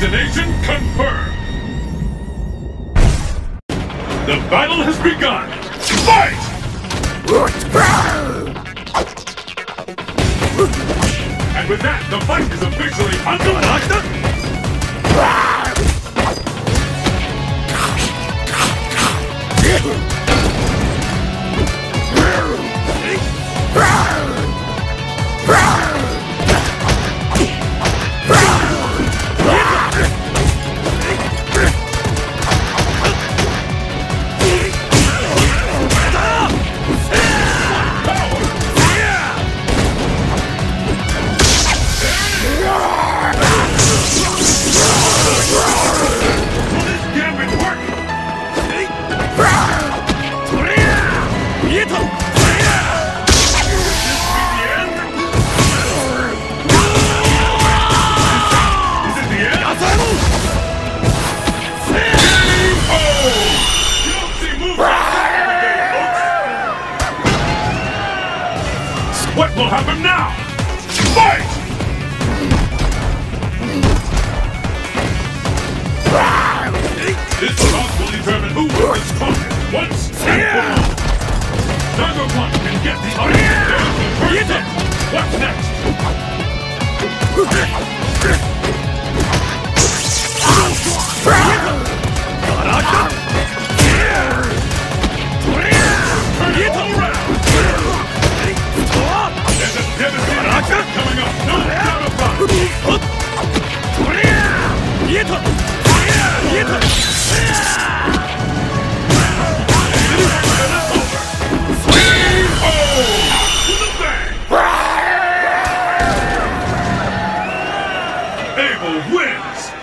Destination confirmed! The battle has begun! Fight! And with that, the fight is officially undone. What will happen now? Fight! This bout will determine who will be strongest once and for all. Neither one can get the other. There's the first step. What's next? Turn it around! Coming up, no doubt about it. Abel wins!